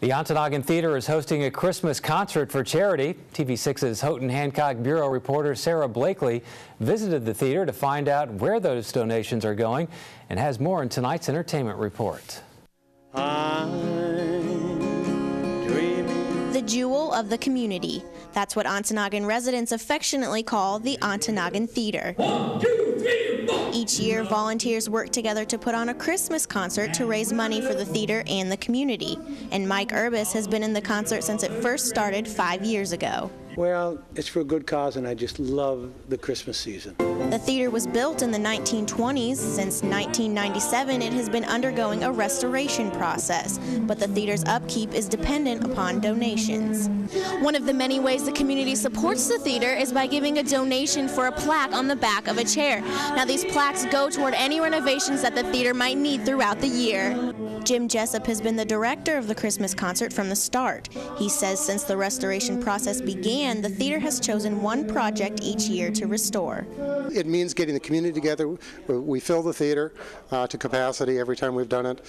The Ontonagon Theater is hosting a Christmas concert for charity. TV6's Houghton Hancock Bureau reporter Sarah Blakely visited the theater to find out where those donations are going and has more in tonight's entertainment report. The jewel of the community. That's what Ontonagon residents affectionately call the Ontonagon Theater. 1, 2, 3, 4. Each year, volunteers work together to put on a Christmas concert to raise money for the theater and the community. And Mike Urbis has been in the concert since it first started 5 years ago. Well, it's for a good cause, and I just love the Christmas season. The theater was built in the 1920s. Since 1997, it has been undergoing a restoration process, but the theater's upkeep is dependent upon donations. One of the many ways the community supports the theater is by giving a donation for a plaque on the back of a chair. Now, these plaques go toward any renovations that the theater might need throughout the year. Jim Jessup has been the director of the Christmas concert from the start. He says since the restoration process began, the theater has chosen one project each year to restore. It means getting the community together. We fill the theater to capacity every time we've done it.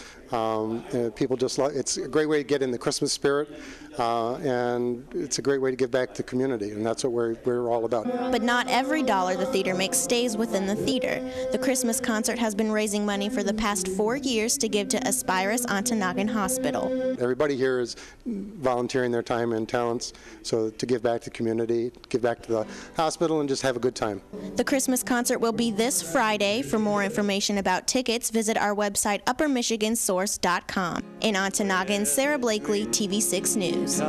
People just love it. It's a great way to get in the Christmas spirit, and it's a great way to give back to the community, and that's what we're all about. But not every dollar the theater makes stays within the theater. The Christmas concert has been raising money for the past 4 years to give to Aspirus Ontonagon Hospital. Everybody here is volunteering their time and talents so to give back to the community, give back to the hospital, and just have a good time. The Christmas concert will be this Friday. For more information about tickets, visit our website, uppermichigansource.com. In Ontonagon, Sarah Blakely, TV6 News.